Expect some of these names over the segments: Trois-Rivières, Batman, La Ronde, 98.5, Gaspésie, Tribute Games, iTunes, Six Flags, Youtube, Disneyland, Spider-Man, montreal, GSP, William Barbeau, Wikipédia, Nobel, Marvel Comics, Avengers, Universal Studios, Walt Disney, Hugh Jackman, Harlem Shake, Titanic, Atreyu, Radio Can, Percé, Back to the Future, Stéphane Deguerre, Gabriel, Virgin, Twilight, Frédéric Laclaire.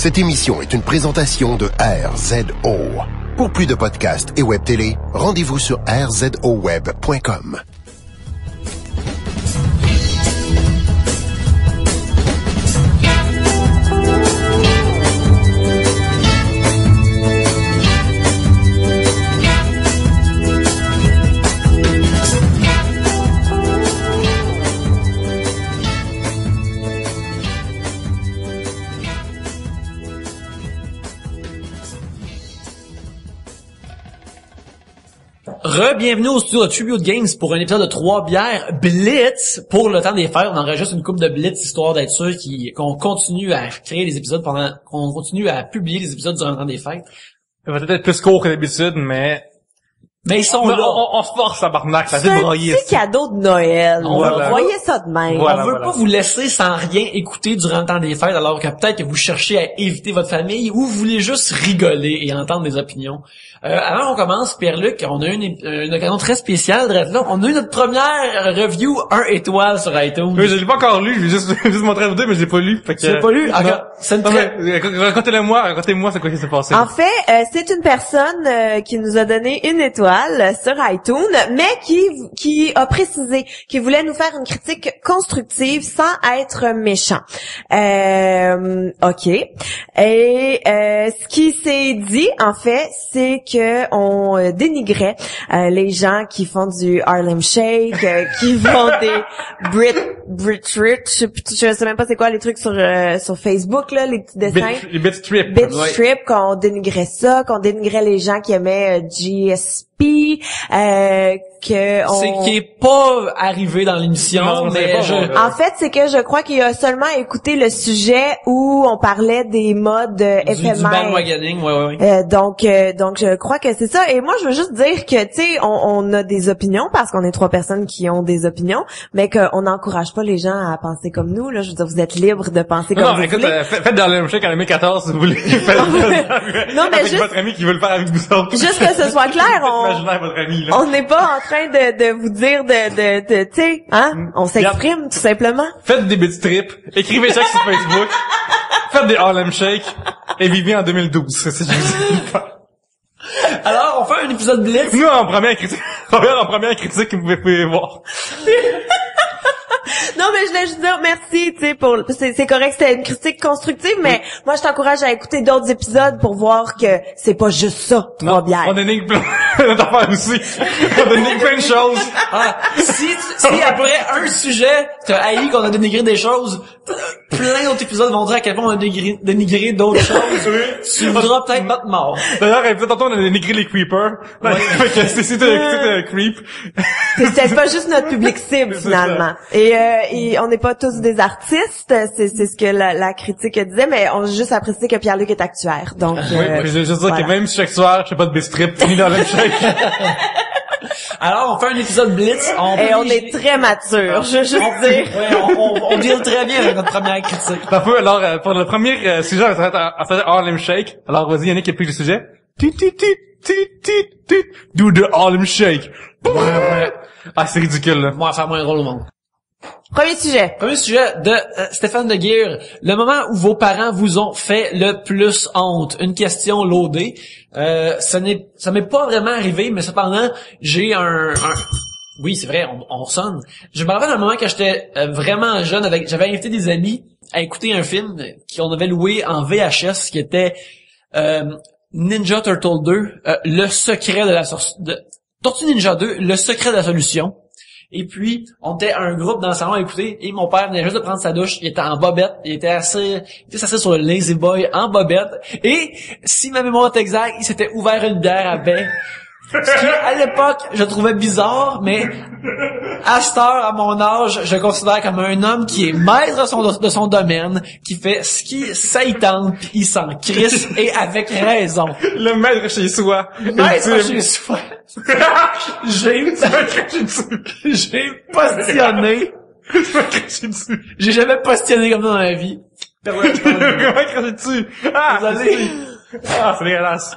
Cette émission est une présentation de RZO. Pour plus de podcasts et web télé, rendez-vous sur rzoweb.com. Re-bienvenue au studio de Tribute Games pour un épisode de 3 bières Blitz pour le temps des fêtes. On enregistre une couple de Blitz histoire d'être sûr qu'on continue à créer des épisodes qu'on continue à publier des épisodes durant le temps des fêtes. Ça va peut-être plus court que d'habitude, mais ils sont là. On se force à barnac, ça fait broyer. C'est un petit cadeau de Noël. On voyait ça de même. On veut pas vous laisser sans rien écouter durant le temps des fêtes, alors que peut-être que vous cherchez à éviter votre famille ou vous voulez juste rigoler et entendre des opinions. Avant qu'on commence, Pierre-Luc, on a une occasion très spéciale d'être là. On a eu notre première review 1 étoile sur iTunes. Oui, je l'ai pas encore lu, je vais juste montrer à vous deux, mais je l'ai pas lu. Fait que... Tu l'as pas lu? Racontez-moi c'est quoi qui s'est passé. En fait, c'est une personne qui nous a donné une étoile sur iTunes, mais qui a précisé qu'il voulait nous faire une critique constructive sans être méchant. OK. Et ce qui s'est dit, en fait, c'est que on dénigrait les gens qui font du Harlem Shake, qui font des Bitstrip, je sais même pas c'est quoi les trucs sur Facebook là, les petits dessins. Bitstrip, qu'on dénigrait ça, qu'on dénigrait les gens qui aimaient GSP, qui est pas arrivé dans l'émission. Non, mais en fait, c'est que je crois qu'il a seulement écouté le sujet où on parlait des modes éphémères. Du bandwagoning, ouais. Donc je crois que c'est ça. Et moi, je veux juste dire que, tu sais, on a des opinions parce qu'on est 3 personnes qui ont des opinions, mais qu'on n'encourage pas les gens à penser comme nous. Là, je veux dire, vous êtes libres de penser comme vous voulez. Faites dans le MCH en 2014 si vous voulez. Non, mais juste votre ami qui veut le faire avec vous autres. Juste que ce soit clair, on n'est pas en train de vous dire de tu sais, hein, on s'exprime tout simplement. Faites des petits trips, écrivez ça sur Facebook, faites des Harlem Shake et vivez en 2012. C'est juste. Alors, on fait un épisode Blitz. Nous, en première critique, vous pouvez voir. Non, mais je voulais juste dire merci, tu sais, c'est correct, c'était une critique constructive, mais moi, je t'encourage à écouter d'autres épisodes pour voir que c'est pas juste ça, trois bières. On dénique plein d'affaires aussi. On dénique plein de choses. Ah, si après un sujet, t'as haï qu'on a dénigré des choses, plein d'autres épisodes vont dire à quel point on a dénigré d'autres choses. Tu voudras peut-être battre mort. D'ailleurs, tantôt, on a dénigré les creepers. Ouais. Fait que c'est un creep. C'était pas juste notre public cible, finalement. Et on n'est pas tous des artistes, c'est ce que la critique disait, mais on a juste apprécié que Pierre-Luc est actuaire. Donc, oui, je veux juste dire que même si je suis actuaire, je fais pas de Bitstrip ni dans le chèque. Alors, on fait un épisode Blitz. On est très mature, je veux juste dire. Ouais, on deal très bien avec notre première critique. Alors, pour le premier sujet, on va faire Harlem Shake. Alors, vas-y, Yannick, qui a pris le sujet. Do the Harlem Shake. Ouais. Ah, c'est ridicule, là. Moi, faire moins drôle au monde. Premier sujet de Stéphane Deguerre. Le moment où vos parents vous ont fait le plus honte. Une question loadée. Ça m'est pas vraiment arrivé, mais cependant, j'ai un... Oui, c'est vrai, on sonne. Je me rappelle d'un moment quand j'étais vraiment jeune, j'avais invité des amis à écouter un film qu'on avait loué en VHS, qui était Ninja Turtle 2, Le secret de la Tortue Ninja 2, Le secret de la solution. Et puis, on était un groupe dans le salon à écouter, et mon père venait juste de prendre sa douche, il était en bobette, il était assis sur le Lazy Boy en bobette, et si ma mémoire est exacte, il s'était ouvert une bière à baie. Ce qui, à l'époque, je trouvais bizarre, mais à cette heure, à mon âge, je le considère comme un homme qui est maître de son domaine, qui fait ce qui s'étend, pis il s'en crisse, et avec raison. Le maître chez soi. J'ai passionné. J'ai jamais passionné comme ça dans ma vie. Comment cracher dessus? Ah, désolé. Ah, c'est dégueulasse.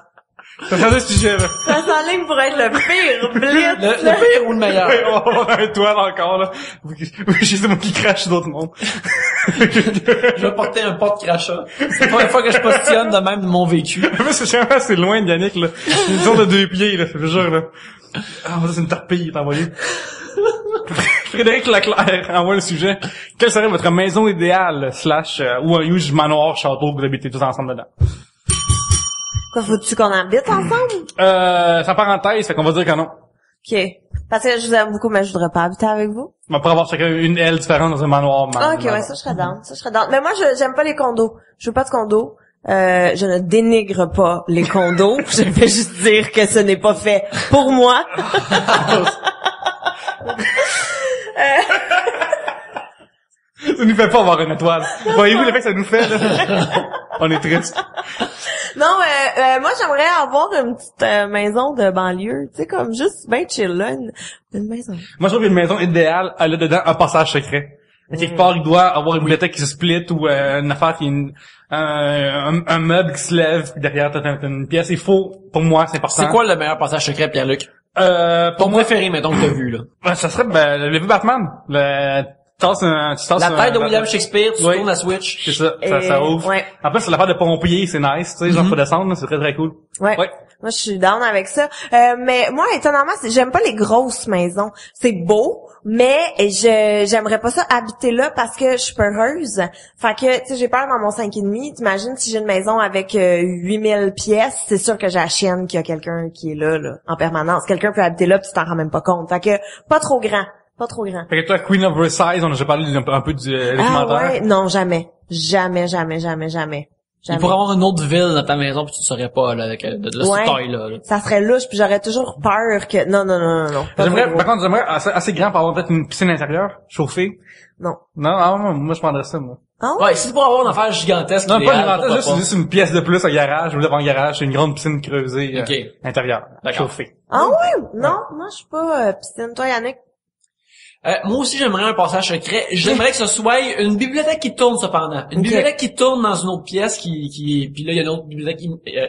Ça s'enligne pour être le pire blitz. Le pire ou le meilleur. On a un toile encore, là. J'ai des mots qui crachent d'autres mondes. Je vais porter un porte-crachat. C'est la première fois que je positionne de même de mon vécu. Parce que je suis assez loin de Yannick, là. Une sorte de deux pieds, là. Je jure, là. Ah, oh, ça, c'est une torpille, t'as envoyé. Frédéric Laclaire envoie le sujet. Quelle serait votre maison idéale, slash, ou un huge manoir, château que vous habitez tous ensemble dedans? Quoi, faut-tu qu'on habite ensemble? Sans parenthèse, fait qu'on va dire que non. OK. Parce que je vous aime beaucoup, mais je voudrais pas habiter avec vous. On pourrait avoir chacun une aile différente dans un manoir. OK, ouais, ça, je serais down. Ça, je serais down. Mais moi, j'aime pas les condos. Je veux pas de condos. Je ne dénigre pas les condos. Je vais juste dire que ce n'est pas fait pour moi. Ça nous fait pas avoir une étoile. Voyez-vous l'effet que ça nous fait, là? On est triste. Non, moi, j'aimerais avoir une petite maison de banlieue. Tu sais, comme juste, ben chill, là, une maison. Moi, je trouve qu'une maison idéale, elle a dedans un passage secret. À quelque part, il doit avoir une bibliothèque qui se split ou une affaire qui... un meuble qui se lève, puis derrière, t'as une pièce. Il faut, pour moi, c'est important. C'est quoi le meilleur passage secret, Pierre-Luc? Pour moi, préféré, mettons, que t'as vu, là. Ça serait, ben, le vieux Batman. La tête de William Shakespeare, tu tournes la Switch. C'est ça, ça ouvre. Ouais. En plus, l'affaire de pompier, c'est nice, tu sais, genre, faut descendre, c'est très très cool. Ouais. Moi, je suis down avec ça. Mais moi, étonnamment, j'aime pas les grosses maisons. C'est beau, mais j'aimerais pas ça habiter là parce que je suis peureuse. Fait que, tu sais, j'ai peur dans mon 5,5. T'imagines si j'ai une maison avec 8000 pièces, c'est sûr que j'ai la chienne qu'il y a quelqu'un qui est là, en permanence. Quelqu'un peut habiter là pis tu t'en rends même pas compte. Fait que, pas trop grand. Pas trop grand. Fait que toi, Queen of Versailles, on a déjà parlé un peu du documentaire. Ah ouais? Non, jamais. Jamais. Il pourrait avoir une autre ville dans ta maison puis tu ne saurais pas, là, avec de cette taille-là. Là. Ça serait louche puis j'aurais toujours peur que... Non. Par contre, j'aimerais assez grand pour avoir peut-être une piscine intérieure, chauffée. Non, moi, je prendrais ça, moi. Ah ouais? Ouais, si c'est pour avoir une affaire gigantesque. Non, pas gigantesque, c'est juste une pièce de plus, un garage. Je voulais avoir un garage, c'est une grande piscine creusée, intérieure, chauffée. Ah ouais? Non, moi, je suis pas piscine. Toi, Yannick? Moi aussi, j'aimerais un passage secret. J'aimerais que ce soit une bibliothèque qui tourne, cependant. Une bibliothèque qui tourne dans une autre pièce qui puis là, il y a une autre bibliothèque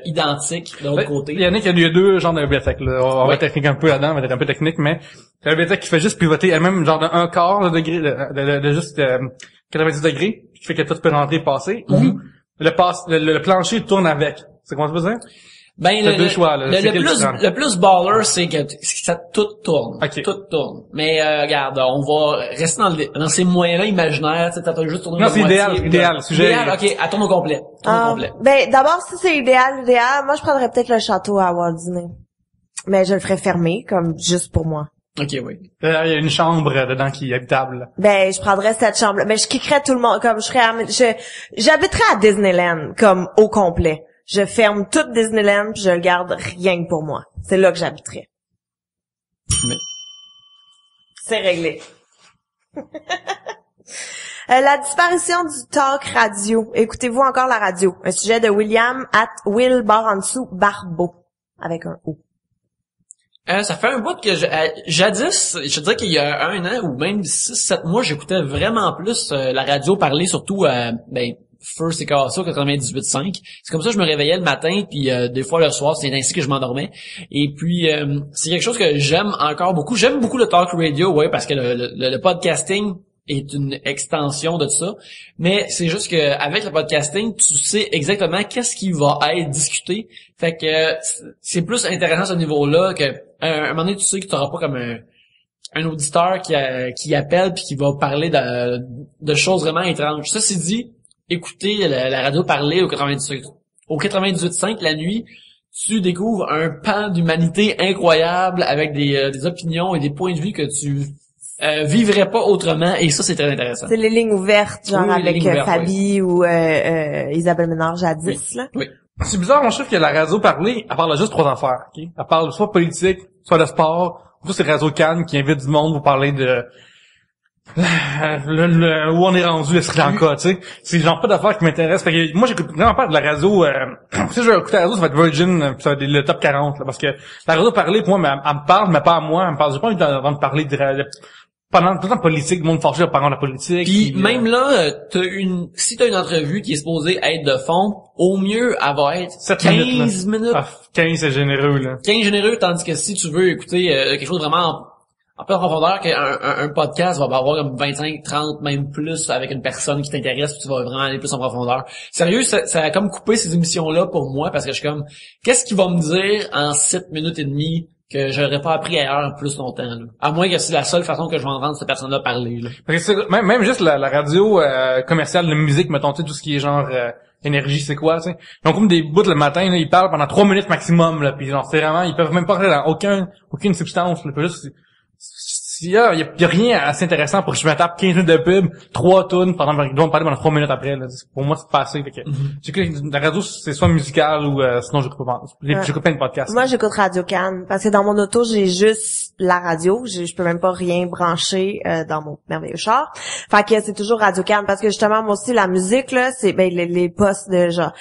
identique de l'autre côté. Il y a deux genres de bibliothèques, là. On va être technique un peu là-dedans, on va être un peu technique, mais c'est une bibliothèque qui fait juste pivoter elle-même, genre d'un quart de degré, de juste 90 degrés, qui fait que tout peut rentrer et passer. Mm-hmm. Le plancher tourne avec. C'est comment ça veut dire? Ben, le plus baller, c'est que ça tout tourne. Okay. Tout tourne. Mais, regarde, on va rester dans ces moyens-là imaginaires, tu sais, t'as juste tourné. Non, c'est idéal, sujet. Idéal, ok, à tourne au complet. Ben, d'abord, si c'est idéal, moi, je prendrais peut-être le château à Walt Disney. Mais je le ferais fermer, comme, juste pour moi. Ok, oui. Il y a une chambre dedans qui est habitable. Ben, je prendrais cette chambre-là. Mais je kickerais tout le monde, comme, j'habiterais à Disneyland, comme, au complet. Je ferme toute Disneyland pis je le garde rien que pour moi. C'est là que j'habiterai. Mais... c'est réglé. La disparition du talk radio. Écoutez-vous encore la radio? Un sujet de William @Will_Barbeau. Avec un O. Ça fait un bout que jadis, je dirais qu'il y a 1 an ou même 6-7 mois, j'écoutais vraiment plus la radio parler, surtout, First et Casso 98.5. C'est comme ça que je me réveillais le matin, puis des fois le soir, c'est ainsi que je m'endormais. Et puis, c'est quelque chose que j'aime encore beaucoup. J'aime beaucoup le talk radio, parce que le podcasting est une extension de tout ça. Mais c'est juste que avec le podcasting, tu sais exactement qu'est-ce qui va être discuté. Fait que c'est plus intéressant à ce niveau-là que à un moment donné, tu sais que tu n'auras pas comme un auditeur qui appelle puis qui va parler de choses vraiment étranges. Ça, c'est dit. Écouter la radio parler au 98.5 la nuit, tu découvres un pan d'humanité incroyable avec des opinions et des points de vue que tu vivrais pas autrement, et ça, c'est très intéressant. C'est les lignes ouvertes, genre avec Fabi ou Isabelle Ménard jadis. Oui. Là. Oui. C'est bizarre, on trouve que la radio parler, elle parle juste 3 affaires. Okay? Elle parle soit politique, soit de sport, ou c'est Radio Can qui invite du monde pour parler de... où on est rendu, le Sri Lanka, tu sais. C'est genre pas d'affaires qui m'intéressent. Fait que moi, j'écoute vraiment pas de la radio, si je vais écouter la radio, ça va être Virgin, pis ça va être le top 40, là, parce que la radio parler, pour moi, elle me parle, mais pas à moi, elle me parle. J'ai pas envie d'entendre parler de pendant tout le temps politique, le monde forgé par contre la politique. Puis même là, si t'as une entrevue qui est supposée être de fond, au mieux, elle va être 15 minutes. 15, c'est généreux, là. 15 généreux, tandis que si tu veux écouter quelque chose vraiment en peu en profondeur, qu'un podcast va avoir comme 25, 30, même plus avec une personne qui t'intéresse, puis tu vas vraiment aller plus en profondeur. Sérieux, ça a comme coupé ces émissions-là pour moi, parce que je suis comme, qu'est-ce qu'il va me dire en 7 minutes et demie que j'aurais pas appris ailleurs plus longtemps, là. À moins que c'est la seule façon que je vais entendre cette personne-là parler, là. Parce que même juste la radio commerciale de musique, mettons, tu sais, tout ce qui est genre énergie, c'est quoi, tu sais. Donc comme des bouts le matin, là, ils parlent pendant 3 minutes maximum, là, puis genre c'est vraiment, ils peuvent même pas rentrer dans aucune substance, là, juste il y a rien assez intéressant pour que je me tape 15 minutes de pub, 3 tunes ils doivent me parler pendant 3 minutes après, là. Pour moi c'est passé, fait que la radio c'est soit musicale ou sinon j'écoute pas de podcast. Moi j'écoute Radio Can parce que dans mon auto j'ai juste la radio, je peux même pas rien brancher dans mon merveilleux char. Fait que c'est toujours Radio Can parce que justement moi aussi la musique là, c'est les postes de genre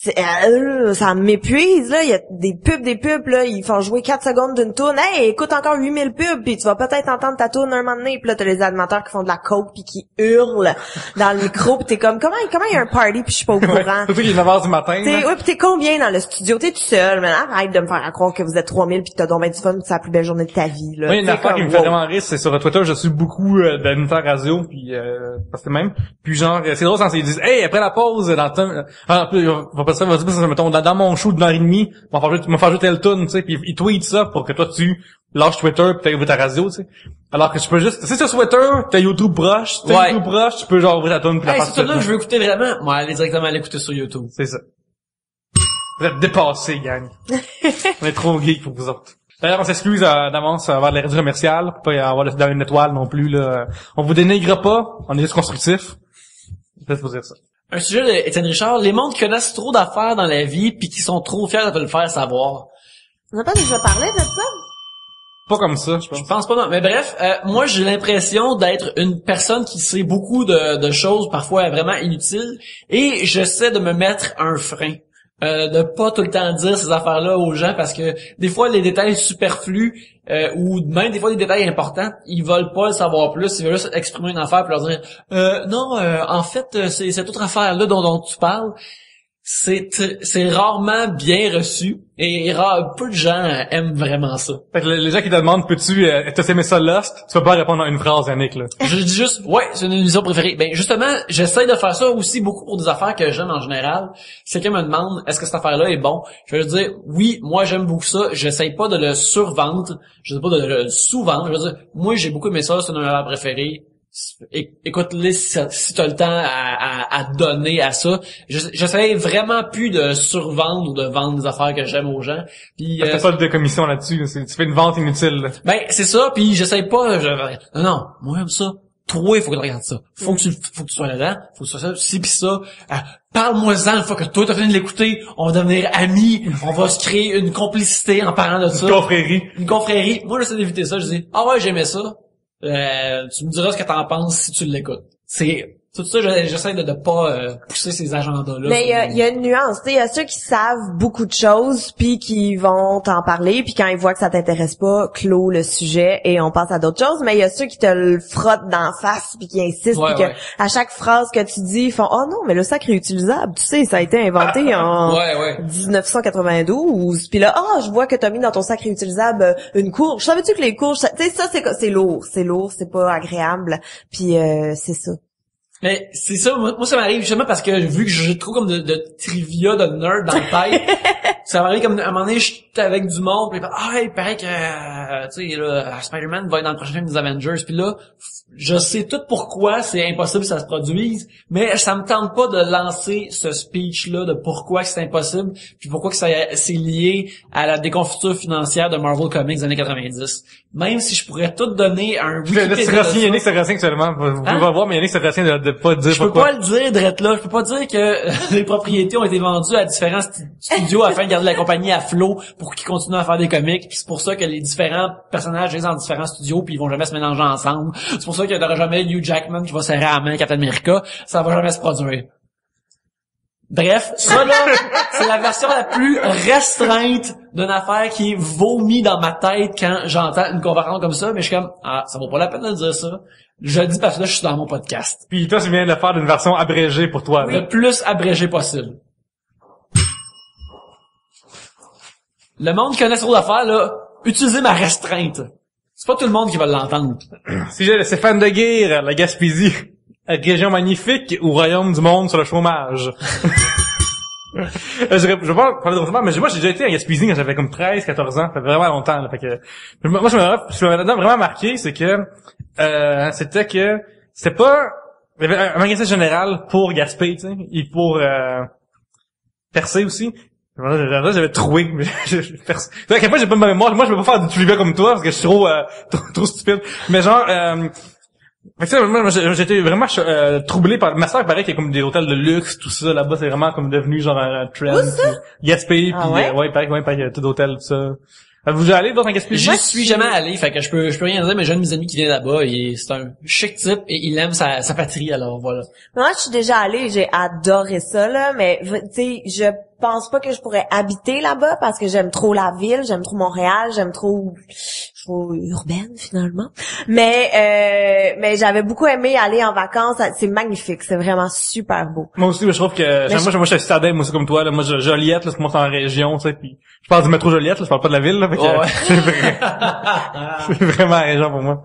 ça m'épuise là, il y a des pubs là, ils font jouer 4 secondes d'une tune. Hey, écoute encore 8000 pubs puis tu vas peut-être entendre ta tourne un moment donné, pis là t'as les animateurs qui font de la coke pis qui hurlent dans le micro pis t'es comme comment il y a un party pis je suis pas au courant. Surtout qu'il est 9h du matin. Ouais, pis t'es combien dans le studio? T'es tout seul, mais arrête de me faire croire que vous êtes 3000 pis que t'as donc bien du fun pis c'est la plus belle journée de ta vie, là. Oui, une affaire qui me fait vraiment rire, c'est sur Twitter, je suis beaucoup d'animateurs radio pis parce que même. Puis genre, c'est drôle quand ils disent, hey, après la pause, dans mon show d'une heure et demie, m'en faire jouer tel tune, tu sais, pis ils tweetent ça pour que toi tu lâche Twitter pis t'as ouvert ta radio, tu sais. Alors que tu peux juste, c'est sur Twitter, t'as YouTube proche, tu peux genre ouvrir ta tune pis la faire. C'est ça là que je veux écouter vraiment. Moi, aller directement l'écouter sur YouTube. C'est ça. Vous êtes dépassés, gang. On est trop geeks pour vous autres. D'ailleurs, on s'excuse d'avance envers les radios commerciales, pour pas y avoir dans une étoile non plus, là. On vous dénigre pas, on est juste constructif. Peut-être vous dire ça. Un sujet d'Étienne Richard, les mondes qui connaissent trop d'affaires dans la vie pis qui sont trop fiers de te le faire savoir. On n'a pas déjà parlé de ça? Pas comme ça, je pense. Je pense pas, non. Mais bref, moi, j'ai l'impression d'être une personne qui sait beaucoup de choses, parfois vraiment inutiles, et j'essaie de me mettre un frein. De pas tout le temps dire ces affaires-là aux gens, parce que des fois, les détails superflus, ou même des fois des détails importants, ils veulent pas le savoir plus, ils veulent juste exprimer une affaire, puis leur dire « Non, en fait, c'est cette autre affaire-là dont tu parles. » C'est rarement bien reçu et peu de gens aiment vraiment ça. Fait que les gens qui te demandent peux-tu t'as aimé ça Lost, tu peux pas répondre à une phrase, Yannick, là. Je dis juste ouais, c'est une émission préférée. Ben justement, j'essaie de faire ça aussi beaucoup pour des affaires que j'aime en général. Si quelqu'un me demande est-ce que cette affaire-là est bon, je vais dire oui, moi j'aime beaucoup ça, j'essaie pas de le survendre, je sais pas de le sous-vendre, je veux dire moi j'ai beaucoup aimé ça, c'est une de mes préférées. Écoute-les si t'as le temps à donner à ça. J'essaie vraiment plus de survendre ou de vendre des affaires que j'aime aux gens. Puis t'as pas de commission là-dessus, tu fais une vente inutile. Là. Ben c'est ça. Puis j'essaie pas. Non, moi j'aime ça. Toi, il faut que tu regardes ça. Faut que tu sois là-dedans. Faut que tu sois ça. Si pis ça. Parle-moi-en une fois que toi t'as fini de l'écouter. On va devenir amis. On va se créer une complicité en parlant de ça. Une confrérie. Moi j'essaie d'éviter ça. Je dis ah ouais j'aimais ça. Tu me diras ce que t'en penses si tu l'écoutes. C'est tout ça, j'essaie de pas pousser ces agendas-là. Mais il y a une nuance, tu sais, il y a ceux qui savent beaucoup de choses puis qui vont t'en parler puis quand ils voient que ça t'intéresse pas, clos le sujet et on passe à d'autres choses, mais il y a ceux qui te le frottent d'en face puis qui insistent puis que à chaque phrase que tu dis, ils font "Oh non, mais le sac réutilisable, tu sais, ça a été inventé en 1992." Puis là, je vois que t'as mis dans ton sac réutilisable une courge. Savais-tu que les courges, tu sais ça c'est lourd, c'est pas agréable. Puis c'est ça. Mais c'est ça, moi ça m'arrive justement parce que vu que j'ai trop comme de trivia de nerd dans le tête, ça m'arrive comme à un moment donné, je suis avec du monde, pis il paraît que tu sais là, Spider-Man va être dans le prochain film des Avengers, puis là, je sais tout pourquoi c'est impossible que ça se produise, mais ça me tente pas de lancer ce speech-là de pourquoi c'est impossible, puis pourquoi que c'est lié à la déconfiture financière de Marvel Comics des années 90. Même si je pourrais tout donner à un Wikipédia. Yannick Sérastien actuellement. Vous pouvez voir, mais Yannick Sérastien de pas dire pourquoi. Je peux pas le dire, Drette, là. Je peux pas dire que les propriétés ont été vendues à différents studios afin de garder la compagnie à flot pour qu'ils continuent à faire des comics. Puis c'est pour ça que les différents personnages sont dans différents studios puis ils vont jamais se mélanger ensemble. C'est pour ça qu'il n'y aura jamais Hugh Jackman qui va serrer à la main Captain America. Ça va jamais se produire. Bref, ça là, c'est la version la plus restreinte d'une affaire qui est vomie dans ma tête quand j'entends une conversation comme ça, mais je suis comme, ah, ça vaut pas la peine de dire ça. Je le dis parce que là, je suis dans mon podcast. Puis toi, tu viens de le faire d'une version abrégée pour toi. Oui. Le plus abrégé possible. Le monde qui connaît trop d'affaires, là, utilisez ma restreinte. C'est pas tout le monde qui va l'entendre. Sujet de Stéphane Deguerre, la Gaspésie. Région magnifique ou royaume du monde sur le chômage? Je vais pas parler de chômage, mais moi j'ai déjà été à Gaspésie quand j'avais comme 13-14 ans, ça fait vraiment longtemps. Là, fait que, moi je me suis vraiment marqué, c'est que c'était que c'était pas il y avait un magasin général pour Gaspé, tu sais, et pour Percé aussi. Là, j'avais troué. À quel point j'ai pas ma mémoire, moi je peux pas faire du trivia comme toi parce que je suis trop stupide. Mais genre moi, j'étais vraiment troublé par ma sœur, paraît qu'il y a comme des hôtels de luxe, tout ça là-bas, c'est vraiment comme devenu genre un trend. Gaspé, ah, puis pareil, tout hôtel, tout ça. Vous allez dans un Gaspé? Je suis jamais allé, fait que je peux rien dire, mais j'ai un de mes amis qui vient là-bas, et c'est un chic type et il aime sa patrie, alors voilà. Moi, je suis déjà allée, j'ai adoré ça là, mais tu sais, je pense pas que je pourrais habiter là-bas parce que j'aime trop la ville, j'aime trop Montréal, je suis trop urbaine finalement. Mais j'avais beaucoup aimé aller en vacances, c'est magnifique, c'est vraiment super beau. Moi aussi, je trouve que moi je suis citadin, moi aussi comme toi là, moi Joliette là, c'est en région, tu sais, puis je parle du métro Joliette, là, je parle pas de la ville là, ouais. C'est vraiment la région pour moi.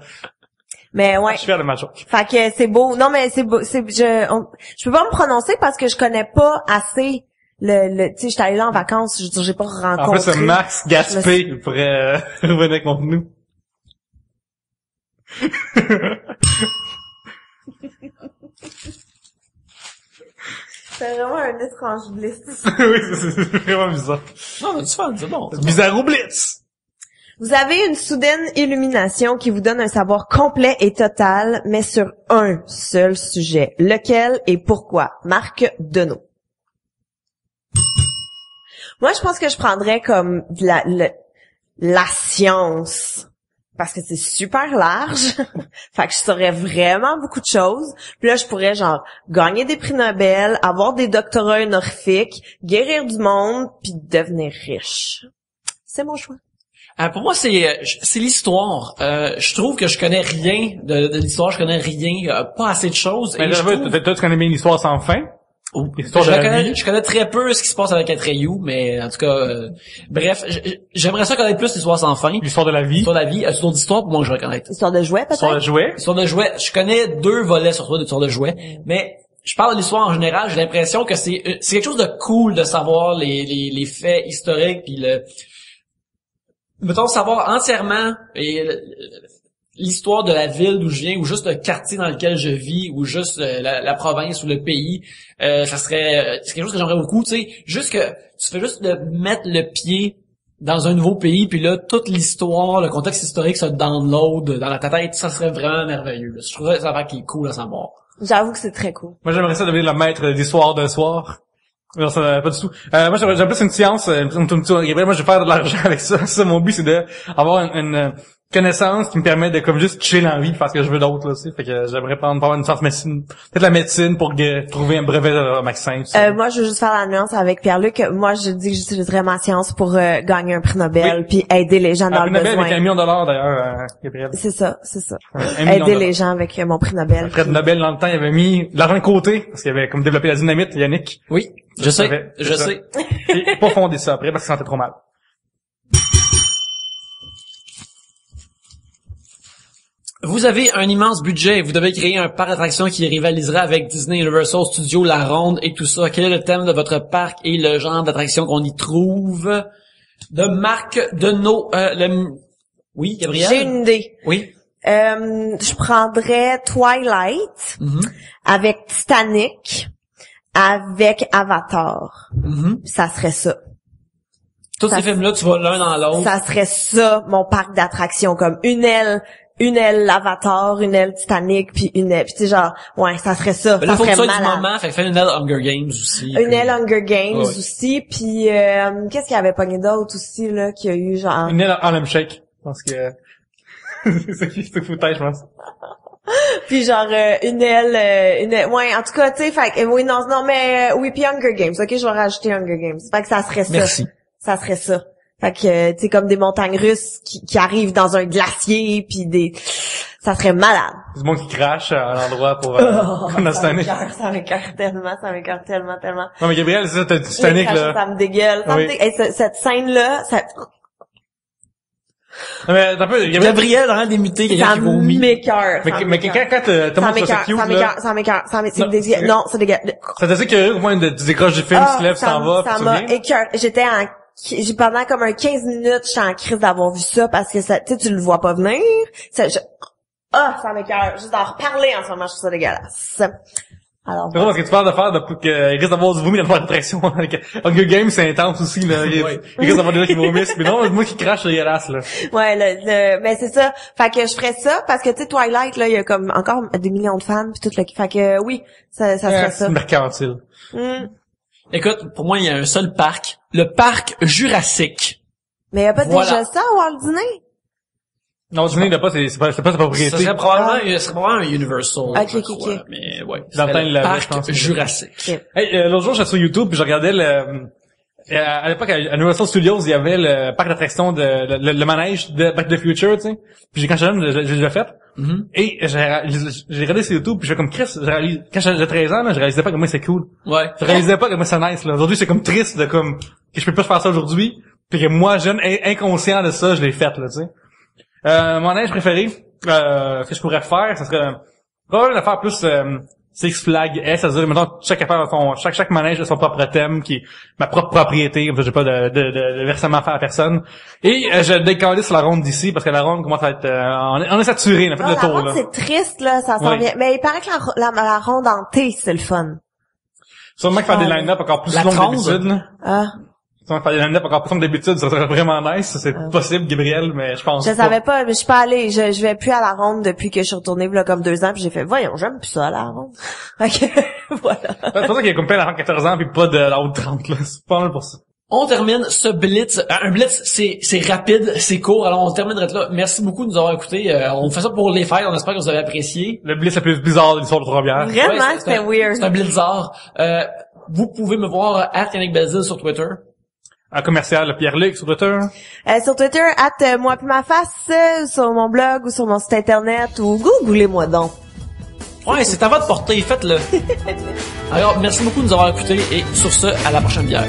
Mais ouais. Je suis fier de ma chose. Fait que c'est beau. Non mais c'est beau, je peux pas me prononcer parce que je connais pas assez tu sais, j'étais allée là en vacances, je j'ai pas rencontré. En plus, c'est Max Gaspé qui pourrait revenir contre nous. C'est vraiment un étrange blitz. Oui, c'est vraiment bizarre. Non, mais c'est bon. Bizarre ou blitz! Vous avez une soudaine illumination qui vous donne un savoir complet et total, mais sur un seul sujet. Lequel et pourquoi? Marc Deneau. Moi, je pense que je prendrais comme la science, parce que c'est super large, fait que je saurais vraiment beaucoup de choses. Puis là, je pourrais genre gagner des prix Nobel, avoir des doctorats honorifiques, guérir du monde, puis devenir riche. C'est mon choix. Pour moi, c'est l'histoire. Je trouve que je connais rien de l'histoire, je connais rien, pas assez de choses. Mais toi, tu connais bien l'histoire sans fin? Oh. Je connais très peu ce qui se passe avec Atreyu, mais en tout cas, bref, j'aimerais ça connaître plus l'histoire sans fin. L'histoire de la vie. L'histoire de la vie. C'est une autre histoire pour moi que je reconnais. L'histoire de jouets, peut-être? L'histoire de jouets. Je connais deux volets sur toi de l'histoire de jouets, mais je parle de l'histoire en général, j'ai l'impression que c'est quelque chose de cool de savoir les faits historiques, puis mettons, savoir entièrement l'histoire de la ville d'où je viens, ou juste le quartier dans lequel je vis, ou juste la province ou le pays, ça serait c'est quelque chose que j'aimerais beaucoup, tu sais, juste que tu fais juste de mettre le pied dans un nouveau pays, puis là toute l'histoire, le contexte historique se download dans ta tête, ça serait vraiment merveilleux. Je trouverais ça qui est cool à savoir. J'avoue que c'est très cool. Moi j'aimerais ça devenir le maître d'histoire d'un soir. Non, ça pas du tout. Moi, j'aime plus une science. Gabriel, moi, je vais faire de l'argent avec ça. Ça, mon but, c'est d'avoir une connaissance qui me permet de comme juste chill en vie, parce que je veux d'autres là aussi. Fait que j'aimerais prendre une science médecine, peut-être la médecine pour trouver un brevet de vaccin. Moi, je veux juste faire la nuance avec Pierre-Luc. Moi, je dis que j'utiliserais ma science pour gagner un prix Nobel, oui, puis aider les gens dans le besoin. Un prix Nobel avec $1 million d'ailleurs, Gabriel. C'est ça. Aider les gens avec mon prix Nobel. Fred Nobel dans le temps, il avait mis l'argent de côté parce qu'il avait comme développé la dynamite, Yannick. Oui. Je sais. Et pas fonder ça après parce qu'il sentait trop mal. Vous avez un immense budget et vous devez créer un parc d'attractions qui rivalisera avec Disney, Universal Studios, La Ronde et tout ça. Quel est le thème de votre parc et le genre d'attraction qu'on y trouve? De Marc Deneau. Oui, Gabriel? J'ai une idée. Oui. Je prendrais Twilight, avec Titanic, avec Avatar. Ça serait ça. Tous ces films-là, tu vas l'un dans l'autre. Ça serait ça, mon parc d'attractions, comme une aile Avatar, une aile Titanic, puis une aile, puis tu sais genre, ouais, ça serait ça. Mais là, ça serait malade. Du moment, fait que fais une aile Hunger Games aussi. Une aile Hunger Games aussi, puis qu'est-ce qu'il y avait pogné d'autre aussi, là, qu'il y a eu genre... Une aile Harlem Shake, je pense que... c'est qui, c'est foutage, je pense. Puis genre une aile, ouais, en tout cas, tu sais, fait que oui, non mais oui, puis Hunger Games. OK, je vais rajouter Hunger Games. Fait que ça serait ça. Merci. Ça serait ça. Fait que tu sais, comme des montagnes russes qui arrivent dans un glacier, puis des, ça serait malade. C'est bon qui crache à l'endroit pour ça m'écoeure tellement. Non mais Gabriel, c'est ça, Titanic là. Ça me dégueule. Hey, cette scène là, ça Gabriel a l'air d'émuter quelqu'un qui vomit. Mais quand t'as montré ça cute, là... Ça m'écoeure. Non, ça dégueule. Ça te dit que au moins, tu décroches du film, tu te lèves, tu t'en vas, ça m'a écoeure. J'ai pendant comme un 15 minutes, j'étais en crise d'avoir vu ça, parce que ça, tu sais, tu le vois pas venir. Ça m'écoeure. Juste d'en reparler en ce moment, je trouve ça dégueulasse. Alors, c'est vrai, parce que tu parles de il risque d'avoir du vomi dans la répression. Hunger Games, c'est intense aussi, là. Il risque d'avoir des gens qui vomissent. Mais non, moi qui crache, c'est dégueulasse, là. Ouais, mais c'est ça. Fait que je ferais ça, parce que, tu sais, Twilight, là, il y a comme encore des millions de fans, pis tout le, fait que, oui, ça serait ça. C'est mercantile. Écoute, pour moi, il y a un seul parc. Le parc Jurassique. Mais il y a pas déjà ça au Walt Disney? Non, je n'ai pas, c'est pas sa propriété. Ce serait probablement un Universal. Ok. Mais ouais. Le parc Jurassique. Okay. Hey, l'autre jour, j'étais sur YouTube puis je regardais à l'époque, à Universal Studios, il y avait le parc d'attraction le manège de Back to the Future, tu sais. Puis quand j'étais jeune, j'ai déjà fait. Mm-hmm. Et j'ai regardé sur YouTube, puis j'ai comme Chris, quand j'avais 13 ans, là, je réalisais pas comment c'est cool. Ouais. Je réalisais pas comment c'est nice, là. Aujourd'hui, c'est comme triste que je peux pas faire ça aujourd'hui. Puis que moi, jeune, inconscient de ça, je l'ai fait, là, tu sais. Mon âge préféré, que je pourrais faire, ça serait probablement faire plus Six Flags S, c'est-à-dire maintenant chaque manège a son propre thème, qui est ma propre propriété, comme ça j'ai pas de versement à faire à personne. Et je décalisse la ronde d'ici, parce que la ronde commence à être on est saturé, on a fait le tour. La ronde, là, c'est triste, là, ça s'en vient. Mais il paraît que la ronde en T, c'est le fun. Sûrement que faire des line-up encore plus longs que d'habitude. Faire des line-up encore plus longs que d'habitude, ça serait vraiment nice. C'est possible, Gabriel, mais je pense. Savais pas, mais je suis pas allée. Je vais plus à la ronde depuis que je suis retournée là comme 2 ans, puis j'ai fait, voyons, j'aime plus ça à la ronde. OK, voilà. C'est pour ça qu'il y a comme plein de la ronde 14 ans, puis pas de la ronde 30, là. C'est pas mal pour ça. On termine ce blitz. Un blitz, c'est rapide, c'est court. Alors, on termine là. Merci beaucoup de nous avoir écoutés. On fait ça pour les fêtes. On espère que vous avez apprécié. Le blitz le plus bizarre de l'histoire de Trois-Rivières. Vraiment, ouais, c'était weird. C'est un blitzard. Vous pouvez me voir à Yannick Basile sur Twitter. À commercial Pierre-Luc sur Twitter. Sur Twitter, moi puis ma face, sur mon blog ou sur mon site internet, ou googlez-moi donc. Ouais, c'est à votre portée, faites-le. Alors, merci beaucoup de nous avoir écoutés et sur ce, à la prochaine bière.